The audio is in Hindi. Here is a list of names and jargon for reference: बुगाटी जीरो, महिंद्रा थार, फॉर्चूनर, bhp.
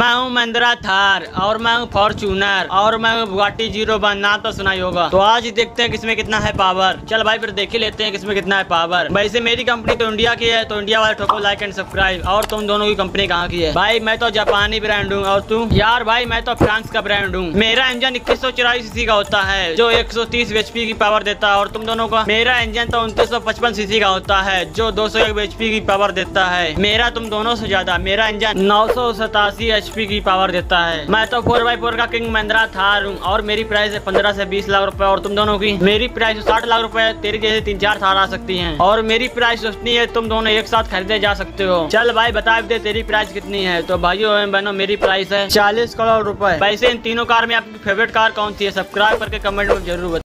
मैं हूँ महिंद्रा थार और मैं हूँ फॉर्चूनर और मैं हूँ बुगाटी जीरो नाम तो सुना ही होगा। तो आज देखते हैं किसमें कितना है पावर। चल भाई फिर देख ही लेते हैं किसमें कितना है पावर। वैसे मेरी कंपनी तो इंडिया की है, तो इंडिया वाले ठोको लाइक एंड सब्सक्राइब। और तुम दोनों की कंपनी कहाँ की है? भाई मैं तो जापानी ब्रांड हूँ और तुम? यार भाई मैं तो फ्रांस का ब्रांड हूँ। मेरा इंजन 2184 सीसी का होता है जो 130 bhp की पावर देता है और तुम दोनों का? मेरा इंजन तो 2955 सीसी का होता है जो 201 bhp की पावर देता है। मेरा तुम दोनों से ज्यादा, मेरा इंजन 987 HP की पावर देता है। मैं तो 4x4 का किंग महिंद्रा थार हूँ और मेरी प्राइस है 15 से 20 लाख रुपए। और तुम दोनों की? मेरी प्राइस 60 लाख रुपए। तेरी जैसे 3-4 थार आ सकती हैं और मेरी प्राइस उतनी है। तुम दोनों एक साथ खरीदे जा सकते हो। चल भाई बता दे तेरी प्राइस कितनी है। तो भाइयों बहनों मेरी प्राइस है 40 करोड़ रुपए। वैसे इन तीनों कार में आपकी फेवरेट कार कौन सी है? सब्सक्राइब करके कमेंट में जरूर बताओ।